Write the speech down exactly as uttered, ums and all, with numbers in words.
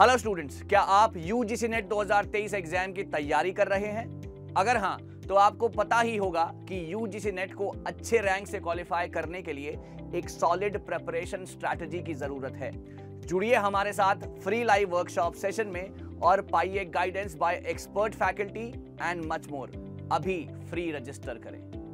Hello students, क्या आप UGC net दो हज़ार तेईस एग्जाम की तैयारी कर रहे हैं? अगर हाँ तो आपको पता ही होगा कि यूजीसी नेट को अच्छे रैंक से क्वालिफाई करने के लिए एक सॉलिड प्रिपरेशन स्ट्रैटेजी की जरूरत है। जुड़िए हमारे साथ फ्री लाइव वर्कशॉप सेशन में और पाइए guidance by expert faculty and much more. अभी फ्री रजिस्टर करें।